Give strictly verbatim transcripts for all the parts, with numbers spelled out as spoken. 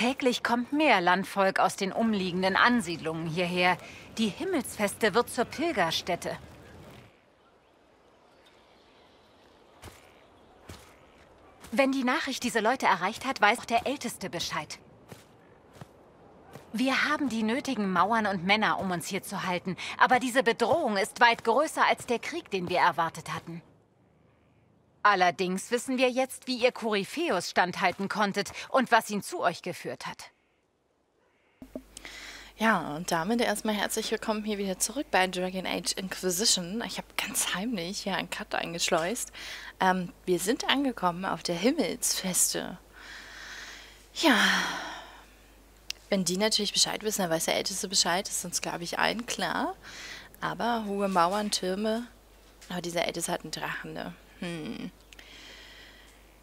Täglich kommt mehr Landvolk aus den umliegenden Ansiedlungen hierher. Die Himmelsfeste wird zur Pilgerstätte. Wenn die Nachricht diese Leute erreicht hat, weiß auch der Älteste Bescheid. Wir haben die nötigen Mauern und Männer, um uns hier zu halten. Aber diese Bedrohung ist weit größer als der Krieg, den wir erwartet hatten. Allerdings wissen wir jetzt, wie ihr Korypheus standhalten konntet und was ihn zu euch geführt hat. Ja, und damit erstmal herzlich willkommen hier wieder zurück bei Dragon Age Inquisition. Ich habe ganz heimlich hier einen Cut eingeschleust. Ähm, wir sind angekommen auf der Himmelsfeste. Ja, wenn die natürlich Bescheid wissen, dann weiß der Älteste Bescheid, ist uns, glaube ich, allen klar. Aber hohe Mauern, Türme, aber dieser Älteste hat einen Drachen, ne? Hm.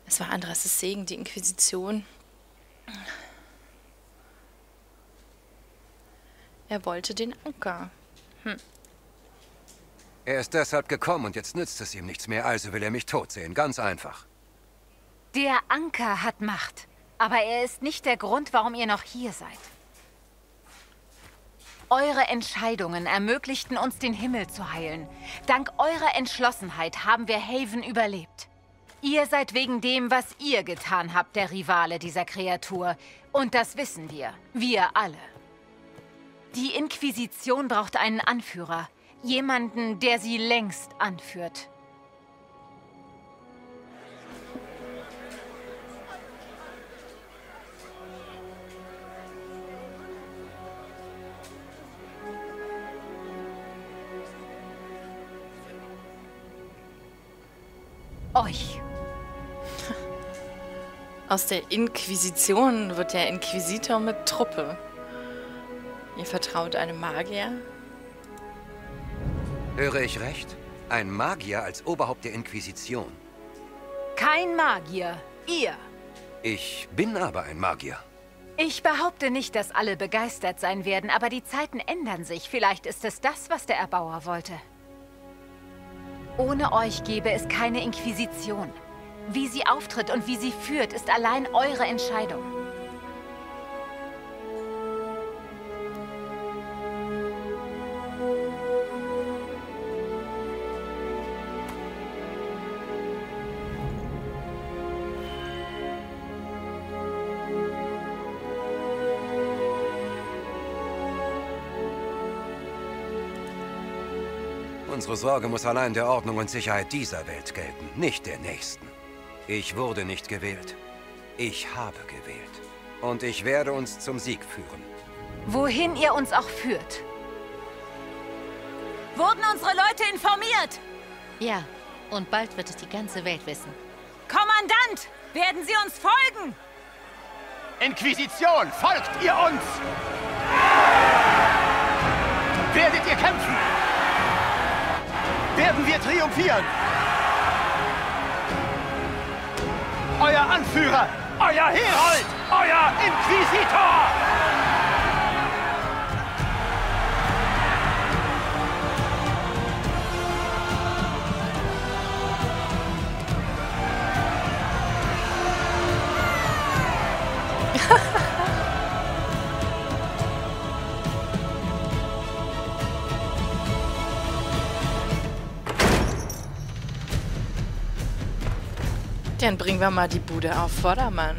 Es war Andrastes Segen, die Inquisition. Er wollte den Anker. Hm. Er ist deshalb gekommen und jetzt nützt es ihm nichts mehr, also will er mich tot sehen. Ganz einfach. Der Anker hat Macht, aber er ist nicht der Grund, warum ihr noch hier seid. Eure Entscheidungen ermöglichten uns, den Himmel zu heilen. Dank eurer Entschlossenheit haben wir Haven überlebt. Ihr seid wegen dem, was ihr getan habt, der Rivale dieser Kreatur. Und das wissen wir. Wir alle. Die Inquisition braucht einen Anführer. Jemanden, der sie längst anführt. Euch. Aus der Inquisition wird der Inquisitor mit Truppe. Ihr vertraut einem Magier? Höre ich recht? Ein Magier als Oberhaupt der Inquisition. Kein Magier, ihr. Ich bin aber ein Magier. Ich behaupte nicht, dass alle begeistert sein werden, aber die Zeiten ändern sich. Vielleicht ist es das, was der Erbauer wollte. Ohne euch gäbe es keine Inquisition. Wie sie auftritt und wie sie führt, ist allein eure Entscheidung. Unsere Sorge muss allein der Ordnung und Sicherheit dieser Welt gelten, nicht der nächsten. Ich wurde nicht gewählt. Ich habe gewählt. Und ich werde uns zum Sieg führen. Wohin ihr uns auch führt. Wurden unsere Leute informiert? Ja, und bald wird es die ganze Welt wissen. Kommandant, werden Sie uns folgen? Inquisition, folgt ihr uns! Werdet ihr kämpfen? Werden wir triumphieren! Euer Anführer! Euer Herold! Euer Inquisitor! Dann bringen wir mal die Bude auf Vordermann.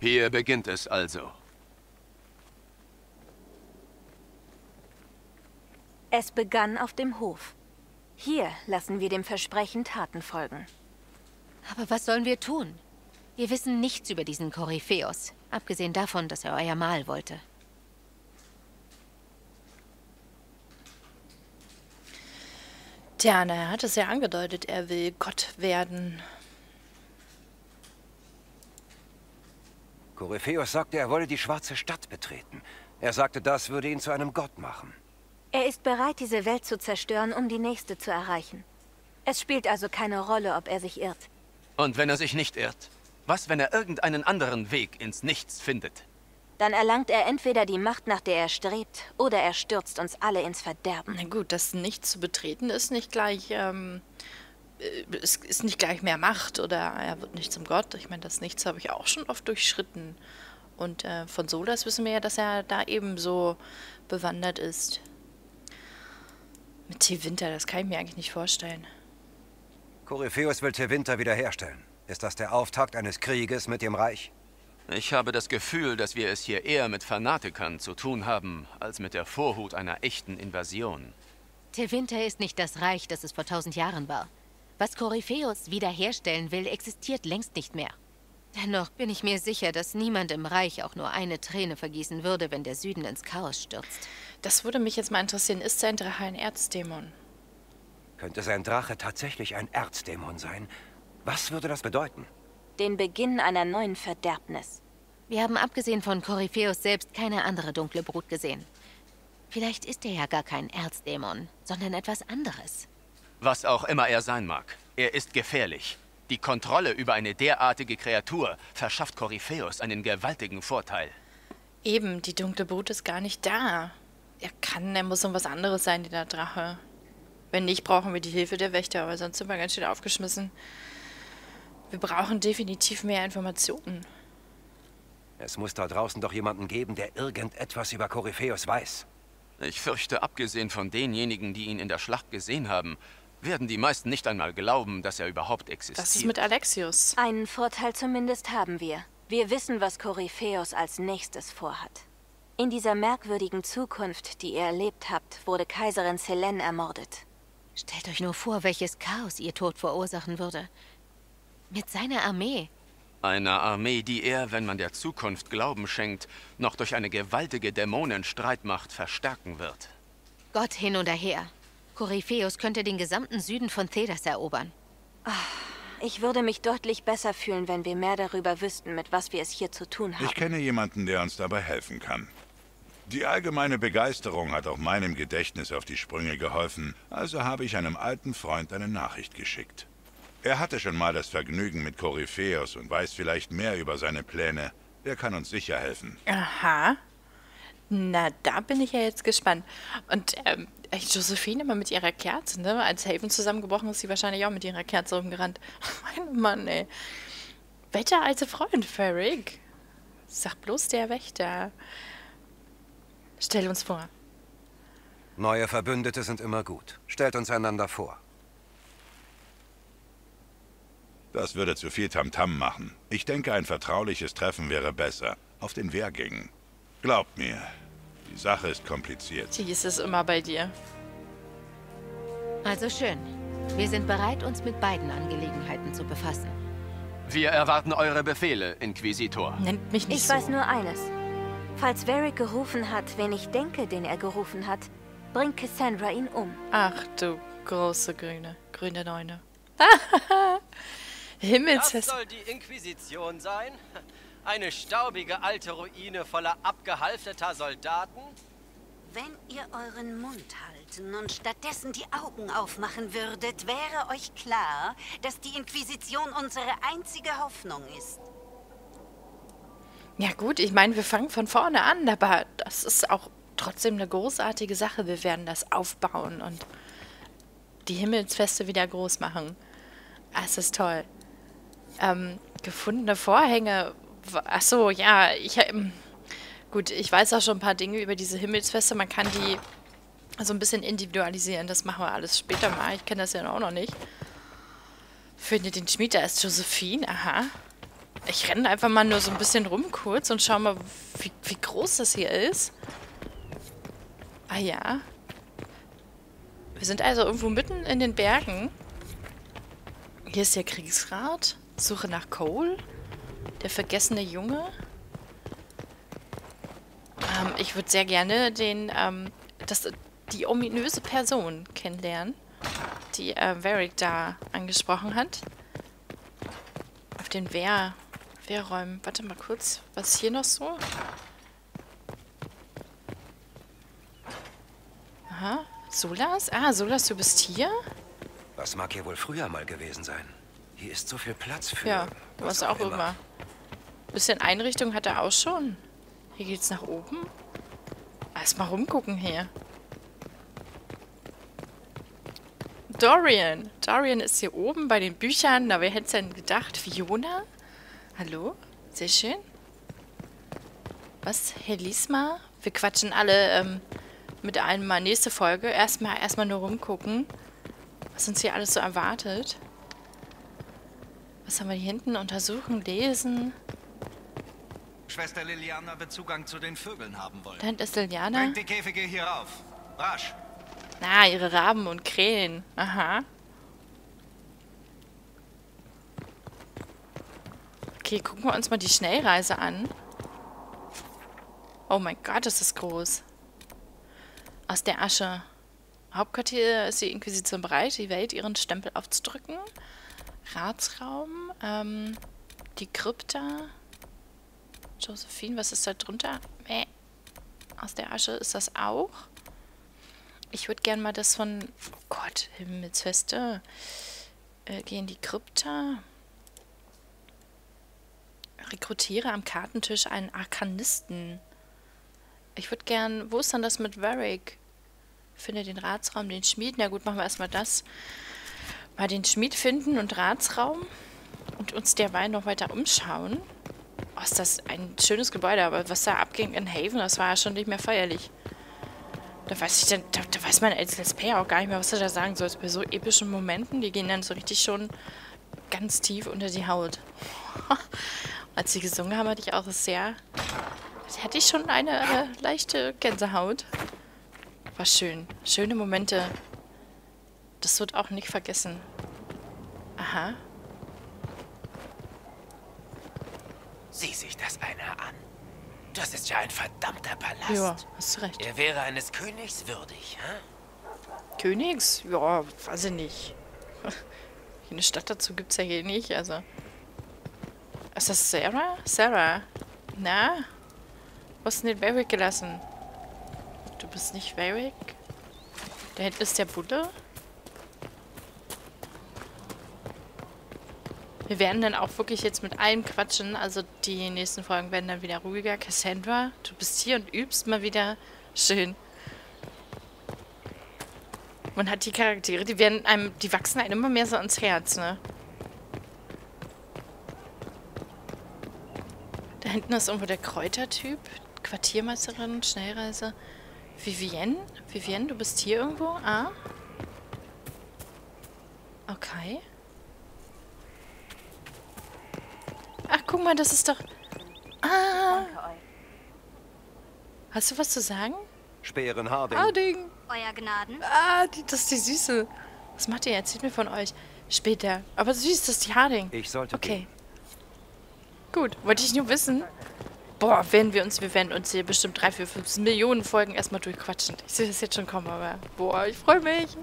Hier beginnt es also. Es begann auf dem Hof. Hier lassen wir dem Versprechen Taten folgen. Aber was sollen wir tun? Wir wissen nichts über diesen Korypheus. Abgesehen davon, dass er euer Mahl wollte. Tja, na, er hat es ja angedeutet, er will Gott werden. Korypheus sagte, er wolle die schwarze Stadt betreten. Er sagte, das würde ihn zu einem Gott machen. Er ist bereit, diese Welt zu zerstören, um die nächste zu erreichen. Es spielt also keine Rolle, ob er sich irrt. Und wenn er sich nicht irrt? Was, wenn er irgendeinen anderen Weg ins Nichts findet? Dann erlangt er entweder die Macht, nach der er strebt, oder er stürzt uns alle ins Verderben. Na gut, das nicht zu betreten ist nicht gleich, ähm, ist, ist nicht gleich mehr Macht oder er wird nicht zum Gott. Ich meine, das Nichts habe ich auch schon oft durchschritten. Und äh, von Solas wissen wir ja, dass er da eben so bewandert ist. Mit Tevinter, das kann ich mir eigentlich nicht vorstellen. Korypheus will Tevinter wiederherstellen. Ist das der Auftakt eines Krieges mit dem Reich? Ich habe das Gefühl, dass wir es hier eher mit Fanatikern zu tun haben, als mit der Vorhut einer echten Invasion. Tevinter ist nicht das Reich, das es vor tausend Jahren war. Was Korypheus wiederherstellen will, existiert längst nicht mehr. Dennoch bin ich mir sicher, dass niemand im Reich auch nur eine Träne vergießen würde, wenn der Süden ins Chaos stürzt. Das würde mich jetzt mal interessieren. Ist sein Drache ein Erzdämon? Könnte sein Drache tatsächlich ein Erzdämon sein? Was würde das bedeuten? Den Beginn einer neuen Verderbnis. Wir haben abgesehen von Korypheus selbst keine andere dunkle Brut gesehen. Vielleicht ist er ja gar kein Erzdämon, sondern etwas anderes. Was auch immer er sein mag, er ist gefährlich. Die Kontrolle über eine derartige Kreatur verschafft Korypheus einen gewaltigen Vorteil. Eben, die dunkle Brut ist gar nicht da. Er kann, er muss um was anderes sein, der Drache. Wenn nicht, brauchen wir die Hilfe der Wächter, aber sonst sind wir ganz schön aufgeschmissen. Wir brauchen definitiv mehr Informationen. Es muss da draußen doch jemanden geben, der irgendetwas über Korypheus weiß. Ich fürchte, abgesehen von denjenigen, die ihn in der Schlacht gesehen haben, werden die meisten nicht einmal glauben, dass er überhaupt existiert. Das ist mit Alexius. Einen Vorteil zumindest haben wir. Wir wissen, was Korypheus als nächstes vorhat. In dieser merkwürdigen Zukunft, die ihr erlebt habt, wurde Kaiserin Selene ermordet. Stellt euch nur vor, welches Chaos ihr Tod verursachen würde. Mit seiner Armee. Einer Armee, die er, wenn man der Zukunft Glauben schenkt, noch durch eine gewaltige Dämonenstreitmacht verstärken wird. Gott hin oder her. Korypheus könnte den gesamten Süden von Thedas erobern. Ach, ich würde mich deutlich besser fühlen, wenn wir mehr darüber wüssten, mit was wir es hier zu tun haben. Ich kenne jemanden, der uns dabei helfen kann. Die allgemeine Begeisterung hat auch meinem Gedächtnis auf die Sprünge geholfen, also habe ich einem alten Freund eine Nachricht geschickt. Er hatte schon mal das Vergnügen mit Korypheus und weiß vielleicht mehr über seine Pläne. Er kann uns sicher helfen. Aha. Na, da bin ich ja jetzt gespannt. Und ähm, Josephine immer mit ihrer Kerze, ne? Als Haven zusammengebrochen ist, sie wahrscheinlich auch mit ihrer Kerze rumgerannt. Mein Mann, ey. Wetter alte Freund, Varric. Sag bloß der Wächter. Stell uns vor. Neue Verbündete sind immer gut. Stellt uns einander vor. Das würde zu viel Tamtam machen. Ich denke, ein vertrauliches Treffen wäre besser. Auf den Wehr gingen. Glaubt mir, die Sache ist kompliziert. Sie ist es immer bei dir. Also schön. Wir sind bereit, uns mit beiden Angelegenheiten zu befassen. Wir erwarten eure Befehle, Inquisitor. Nennt mich nicht so. Ich weiß nur eines. Falls Varric gerufen hat, wen ich denke, den er gerufen hat, bringt Cassandra ihn um. Ach du große Grüne. Grüne Neune. Himmels. Das soll die Inquisition sein? Eine staubige alte Ruine voller abgehalfterter Soldaten? Wenn ihr euren Mund halten und stattdessen die Augen aufmachen würdet, wäre euch klar, dass die Inquisition unsere einzige Hoffnung ist. Ja gut, ich meine, wir fangen von vorne an, aber das ist auch trotzdem eine großartige Sache. Wir werden das aufbauen und die Himmelsfeste wieder groß machen. Das ist toll. Ähm, gefundene Vorhänge. Achso, ja. Ich, ähm, gut, ich weiß auch schon ein paar Dinge über diese Himmelsfeste. Man kann die so ein bisschen individualisieren. Das machen wir alles später mal. Ich kenne das ja auch noch nicht. Finde den Schmied, da ist Josephine. Aha. Ich renne einfach mal nur so ein bisschen rum kurz und schau mal, wie, wie groß das hier ist. Ah ja. Wir sind also irgendwo mitten in den Bergen. Hier ist der Kriegsrat. Suche nach Cole. Der vergessene Junge. Ähm, ich würde sehr gerne den, ähm, das, die ominöse Person kennenlernen, die äh, Varric da angesprochen hat. Auf den Wehr, Wehrräumen. Warte mal kurz. Was ist hier noch so? Aha. Solas? Ah, Solas, du bist hier? Das mag hier wohl früher mal gewesen sein. Hier ist so viel Platz für... Ja, was auch immer. Ein bisschen Einrichtung hat er auch schon. Hier geht's nach oben? Erstmal rumgucken hier. Dorian. Dorian ist hier oben bei den Büchern. Na, wer hätte es denn gedacht? Fiona? Hallo? Sehr schön. Was? Helisma? Wir quatschen alle ähm, mit einem mal nächste Folge. Erstmal, erstmal nur rumgucken, was uns hier alles so erwartet. Was haben wir hier hinten? Untersuchen, lesen. Schwester Liliana wird Zugang zu den Vögeln haben wollen. Dann ist Liliana. Bringt die Käfige hier auf. Rasch. Na, ah, ihre Raben und Krähen. Aha. Okay, gucken wir uns mal die Schnellreise an. Oh mein Gott, ist das groß. Aus der Asche. Hauptquartier ist die Inquisition bereit, die Welt ihren Stempel aufzudrücken. Ratsraum. Ähm, die Krypta. Josephine, was ist da drunter? Äh, aus der Asche ist das auch. Ich würde gerne mal das von... Oh Gott, Himmelsfeste. Äh, gehen die Krypta. Rekrutiere am Kartentisch einen Arkanisten. Ich würde gern... Wo ist dann das mit Varric? Finde den Ratsraum, den Schmied. Na gut, machen wir erstmal das. Mal den Schmied finden und Ratsraum. Und uns derweil noch weiter umschauen. Oh, ist das ein schönes Gebäude. Aber was da abging in Haven, das war ja schon nicht mehr feierlich. Da weiß ich dann, da, da weiß man als Let's Player auch gar nicht mehr, was er da sagen soll. Bei so epischen Momenten, die gehen dann so richtig schon ganz tief unter die Haut. Als sie gesungen haben, hatte ich auch sehr, hatte ich schon eine äh, leichte Gänsehaut. War schön. Schöne Momente. Das wird auch nicht vergessen. Aha. Sieh sich das einer an. Das ist ja ein verdammter Palast. Ja, hast du recht. Er wäre eines Königs würdig, hä? Königs? Ja, weiß ich nicht. Eine Stadt dazu gibt's ja hier nicht, also. Ist das Sarah? Sarah? Na? Du hast den Varric gelassen. Du bist nicht Varric? Da hinten ist der Bulle. Wir werden dann auch wirklich jetzt mit allem quatschen. Also die nächsten Folgen werden dann wieder ruhiger. Cassandra, du bist hier und übst mal wieder. Schön. Man hat die Charaktere, die werden einem, die wachsen einem immer mehr so ans Herz, ne? Da hinten ist irgendwo der Kräutertyp. Quartiermeisterin, Schnellreise. Vivienne? Vivienne, du bist hier irgendwo? Ah. Okay. Ach, guck mal, das ist doch... Ah! Hast du was zu sagen? Speeren Harding. Harding. Euer Gnaden. Ah, die, das ist die Süße. Was macht ihr? Erzählt mir von euch. Später. Aber süß, das ist die Harding. Ich sollte okay. Gehen. Gut, wollte ich nur wissen. Boah, werden wir uns... Wir werden uns hier bestimmt drei, vier, fünf Millionen Folgen erstmal durchquatschen. Ich sehe das jetzt schon kommen, aber... Boah, ich freue mich.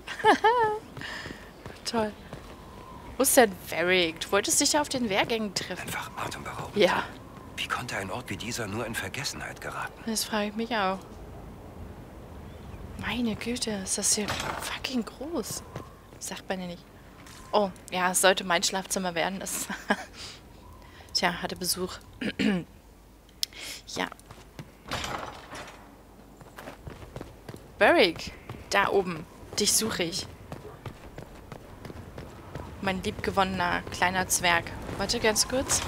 Toll. Wo ist denn Varric? Du wolltest dich ja auf den Wehrgängen treffen. Einfach atemberaubend. Ja. Wie konnte ein Ort wie dieser nur in Vergessenheit geraten? Das frage ich mich auch. Meine Güte, ist das hier fucking groß. Sagt man ja nicht. Oh, ja, es sollte mein Schlafzimmer werden. Das Tja, hatte Besuch. Ja. Varric, da oben. Dich suche ich. Mein liebgewonnener kleiner Zwerg. Warte ganz kurz.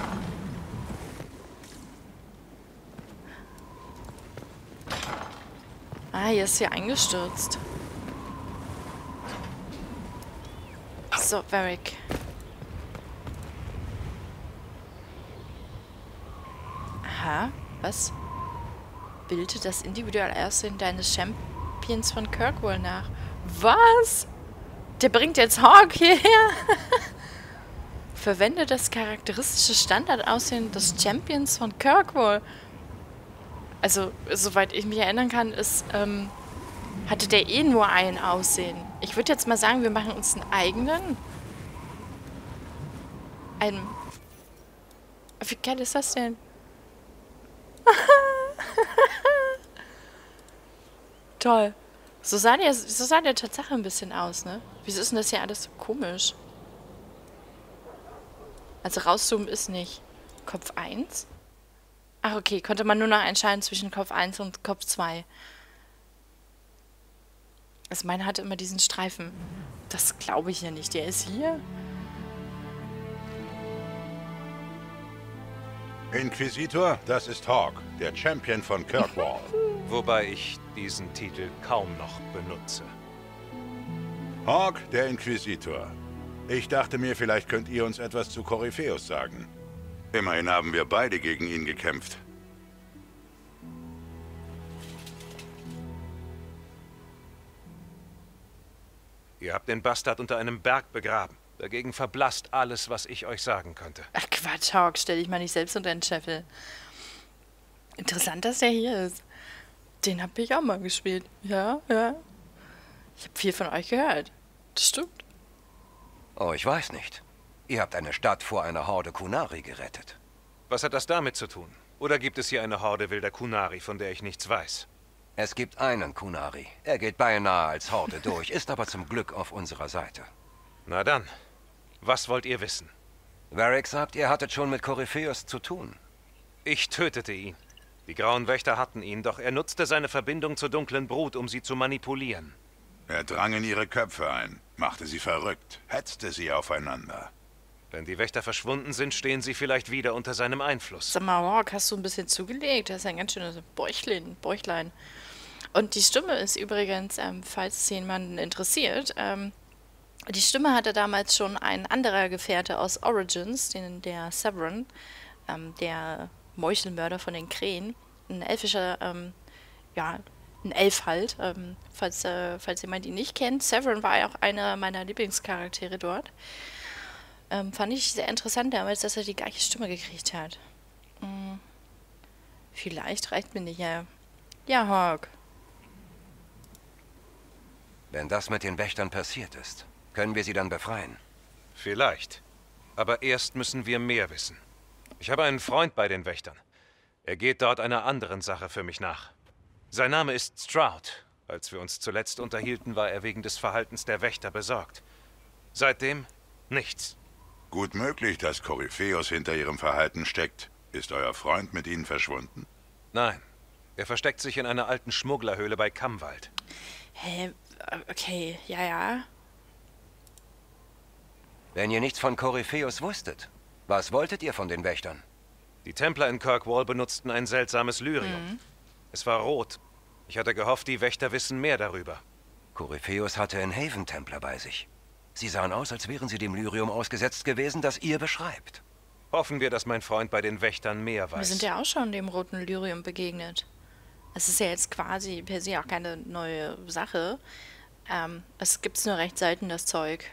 Ah, hier ist hier eingestürzt. So, Varric. Aha, was? Bildet das individuelle Aussehen deines Champions von Kirkwall nach? Was? Der bringt jetzt Hawke hierher. Verwende das charakteristische Standardaussehen des Champions von Kirkwall. Also, soweit ich mich erinnern kann, ist, ähm, hatte der eh nur ein Aussehen. Ich würde jetzt mal sagen, wir machen uns einen eigenen. Ein... Wie geil ist das denn? Toll. So sah, der, so sah der Tatsache ein bisschen aus, ne? Wieso ist denn das hier alles so komisch? Also rauszoomen ist nicht. Kopf eins? Ach okay, konnte man nur noch entscheiden zwischen Kopf eins und Kopf zwei. Also meine hatte immer diesen Streifen. Das glaube ich ja nicht. Der ist hier? Inquisitor, das ist Hawke, der Champion von Kirkwall. Wobei ich diesen Titel kaum noch benutze. Hawke, der Inquisitor. Ich dachte mir, vielleicht könnt ihr uns etwas zu Korypheus sagen. Immerhin haben wir beide gegen ihn gekämpft. Ihr habt den Bastard unter einem Berg begraben. Dagegen verblasst alles, was ich euch sagen könnte. Ach Quatsch, Hawke, stell dich mal nicht selbst unter den Scheffel. Interessant, dass der hier ist. Den hab ich auch mal gespielt. Ja, ja. Ich habe viel von euch gehört. Das stimmt. Oh, ich weiß nicht. Ihr habt eine Stadt vor einer Horde Kunari gerettet. Was hat das damit zu tun? Oder gibt es hier eine Horde wilder Kunari, von der ich nichts weiß? Es gibt einen Kunari. Er geht beinahe als Horde durch, ist aber zum Glück auf unserer Seite. Na dann, was wollt ihr wissen? Varric sagt, ihr hattet schon mit Korypheus zu tun. Ich tötete ihn. Die Grauen Wächter hatten ihn, doch er nutzte seine Verbindung zur dunklen Brut, um sie zu manipulieren. Er drang in ihre Köpfe ein, machte sie verrückt, hetzte sie aufeinander. Wenn die Wächter verschwunden sind, stehen sie vielleicht wieder unter seinem Einfluss. Sag mal, Hawke, hast du ein bisschen zugelegt? Das ist ein ganz schönes Bäuchlein, Bäuchlein. Und die Stimme ist übrigens, ähm, falls es jemanden interessiert, ähm, die Stimme hatte damals schon ein anderer Gefährte aus Origins, den der Severin, ähm, der Meuchelmörder von den Krähen, ein elfischer, ähm, ja, ein Elf halt, ähm, falls, äh, falls jemand ihn nicht kennt. Severin war ja auch einer meiner Lieblingscharaktere dort. Ähm, fand ich sehr interessant damals, dass er die gleiche Stimme gekriegt hat. Hm. Vielleicht reicht mir nicht, ja. Ja, Hawke. Wenn das mit den Wächtern passiert ist, können wir sie dann befreien? Vielleicht. Aber erst müssen wir mehr wissen. Ich habe einen Freund bei den Wächtern. Er geht dort einer anderen Sache für mich nach. Sein Name ist Stroud. Als wir uns zuletzt unterhielten, war er wegen des Verhaltens der Wächter besorgt. Seitdem nichts. Gut möglich, dass Korypheus hinter ihrem Verhalten steckt. Ist euer Freund mit ihnen verschwunden? Nein. Er versteckt sich in einer alten Schmugglerhöhle bei Kammwald. Hä? Okay, ja, ja. Wenn ihr nichts von Korypheus wusstet, was wolltet ihr von den Wächtern? Die Templer in Kirkwall benutzten ein seltsames Lyrium. Mhm. Es war rot. Ich hatte gehofft, die Wächter wissen mehr darüber. Korypheus hatte einen Haven-Templer bei sich. Sie sahen aus, als wären sie dem Lyrium ausgesetzt gewesen, das ihr beschreibt. Hoffen wir, dass mein Freund bei den Wächtern mehr weiß. Wir sind ja auch schon dem roten Lyrium begegnet. Es ist ja jetzt quasi per se auch keine neue Sache. Ähm, es gibt's nur recht selten, das Zeug.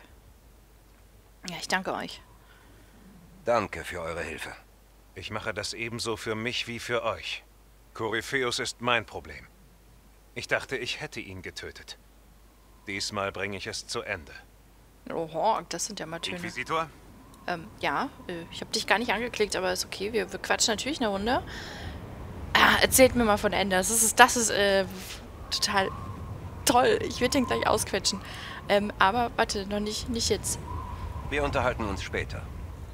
Ja, ich danke euch. Danke für eure Hilfe. Ich mache das ebenso für mich wie für euch. Korypheus ist mein Problem. Ich dachte, ich hätte ihn getötet. Diesmal bringe ich es zu Ende. Oh, Hawke, das sind ja mal Töne. Inquisitor? Ähm, ja, ich habe dich gar nicht angeklickt, aber ist okay. Wir, wir quatschen natürlich eine Runde. Ah, erzählt mir mal von Ende. Das ist, das ist äh, total toll. Ich werde den gleich ausquetschen. Ähm, aber warte, noch nicht, nicht jetzt. Wir unterhalten uns später.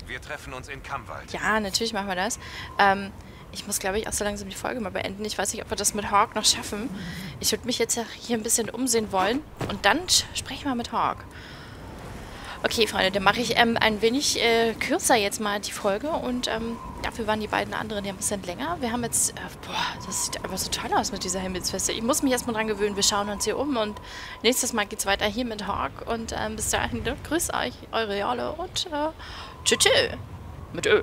Wir treffen uns in Kammwald. Ja, natürlich machen wir das. Ähm, ich muss, glaube ich, auch so langsam die Folge mal beenden. Ich weiß nicht, ob wir das mit Hawke noch schaffen. Ich würde mich jetzt hier ein bisschen umsehen wollen. Und dann sprechen wir mit Hawke. Okay, Freunde, dann mache ich ähm, ein wenig äh, kürzer jetzt mal die Folge und ähm, dafür waren die beiden anderen ja ein bisschen länger. Wir haben jetzt, äh, boah, das sieht einfach so toll aus mit dieser Himmelsfeste. Ich muss mich erstmal dran gewöhnen, wir schauen uns hier um und nächstes Mal geht's weiter hier mit Hawke und ähm, bis dahin, grüß euch, eure Jale und äh, tschö tschö mit Ö.